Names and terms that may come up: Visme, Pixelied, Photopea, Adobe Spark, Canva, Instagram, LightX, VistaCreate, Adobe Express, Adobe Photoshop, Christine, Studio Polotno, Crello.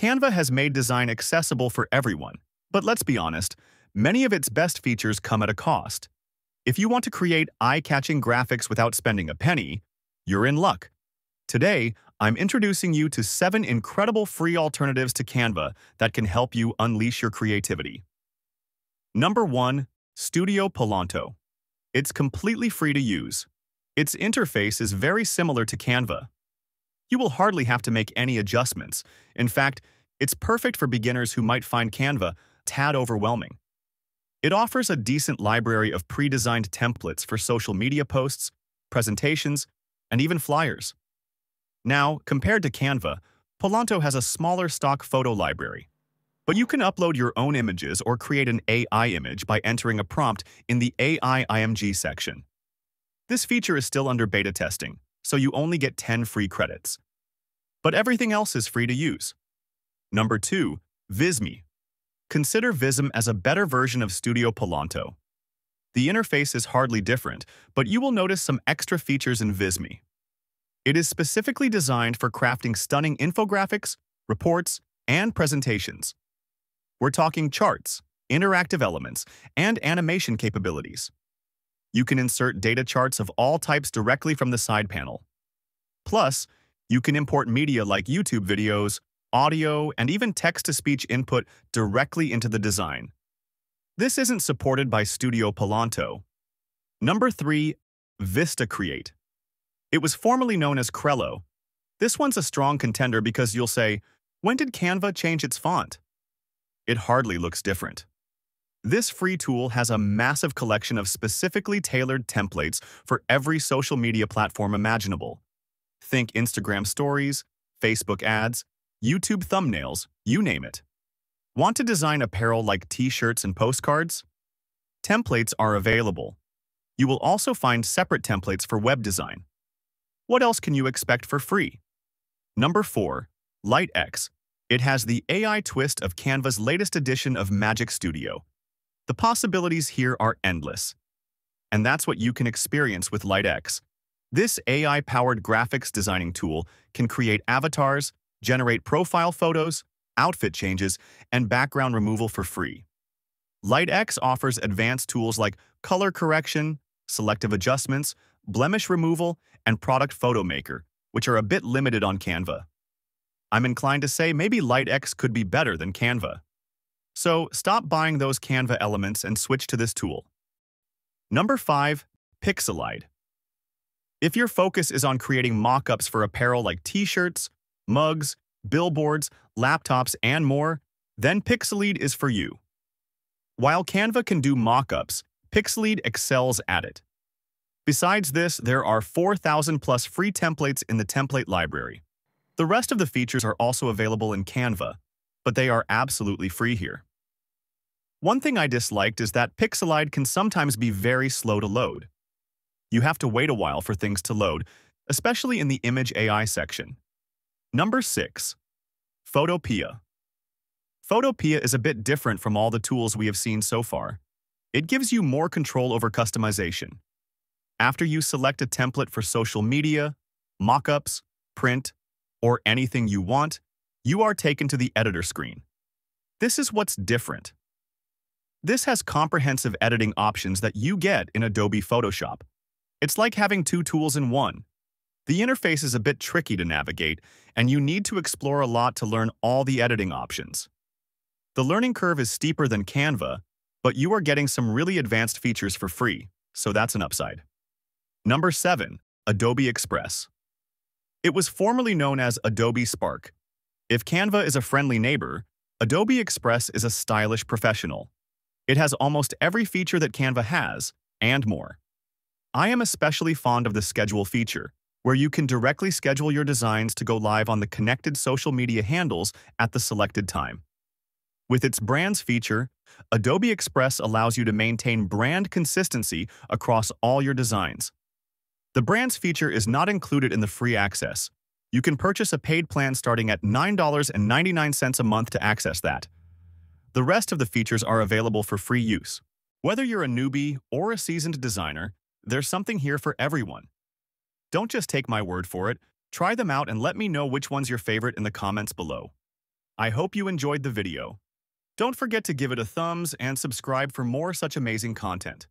Canva has made design accessible for everyone, but let's be honest, many of its best features come at a cost. If you want to create eye-catching graphics without spending a penny, you're in luck. Today, I'm introducing you to 7 incredible free alternatives to Canva that can help you unleash your creativity. Number 1. Studio Polotno. It's completely free to use. Its interface is very similar to Canva. You will hardly have to make any adjustments. In fact, it's perfect for beginners who might find Canva a tad overwhelming. It offers a decent library of pre-designed templates for social media posts, presentations, and even flyers. Now, compared to Canva, Polotno has a smaller stock photo library, but you can upload your own images or create an AI image by entering a prompt in the AI IMG section. This feature is still under beta testing, so you only get 10 free credits. But everything else is free to use. Number 2. Visme. Consider Visme as a better version of Studio Polotno. The interface is hardly different, but you will notice some extra features in Visme. It is specifically designed for crafting stunning infographics, reports, and presentations. We're talking charts, interactive elements, and animation capabilities. You can insert data charts of all types directly from the side panel. Plus, you can import media like YouTube videos, audio, and even text-to-speech input directly into the design. This isn't supported by Studio Polotno. Number 3. VistaCreate. It was formerly known as Crello. This one's a strong contender because you'll say, when did Canva change its font? It hardly looks different. This free tool has a massive collection of specifically tailored templates for every social media platform imaginable. Think Instagram stories, Facebook ads, YouTube thumbnails, you name it. Want to design apparel like t-shirts and postcards? Templates are available. You will also find separate templates for web design. What else can you expect for free? Number 4. LightX. It has the AI twist of Canva's latest edition of Magic Studio. The possibilities here are endless. And that's what you can experience with LightX. This AI-powered graphics designing tool can create avatars, generate profile photos, outfit changes, and background removal for free. LightX offers advanced tools like color correction, selective adjustments, blemish removal, and product photo maker, which are a bit limited on Canva. I'm inclined to say maybe LightX could be better than Canva. So stop buying those Canva elements and switch to this tool. Number 5. Pixelied. If your focus is on creating mock-ups for apparel like t-shirts, mugs, billboards, laptops, and more, then Pixelied is for you. While Canva can do mock-ups, Pixelied excels at it. Besides this, there are 4,000+ free templates in the template library. The rest of the features are also available in Canva, but they are absolutely free here. One thing I disliked is that Pixelied can sometimes be very slow to load. You have to wait a while for things to load, especially in the Image AI section. Number 6. Photopea. Photopea is a bit different from all the tools we have seen so far. It gives you more control over customization. After you select a template for social media, mockups, print, or anything you want, you are taken to the editor screen. This is what's different. This has comprehensive editing options that you get in Adobe Photoshop. It's like having 2 tools in one. The interface is a bit tricky to navigate, and you need to explore a lot to learn all the editing options. The learning curve is steeper than Canva, but you are getting some really advanced features for free, so that's an upside. Number 7. Adobe Express. It was formerly known as Adobe Spark. If Canva is a friendly neighbor, Adobe Express is a stylish professional. It has almost every feature that Canva has, and more. I am especially fond of the schedule feature, where you can directly schedule your designs to go live on the connected social media handles at the selected time. With its brands feature, Adobe Express allows you to maintain brand consistency across all your designs. The brands feature is not included in the free access. You can purchase a paid plan starting at $9.99 a month to access that. The rest of the features are available for free use. Whether you're a newbie or a seasoned designer, there's something here for everyone. Don't just take my word for it. Try them out and let me know which one's your favorite in the comments below. I hope you enjoyed the video. Don't forget to give it a thumbs and subscribe for more such amazing content.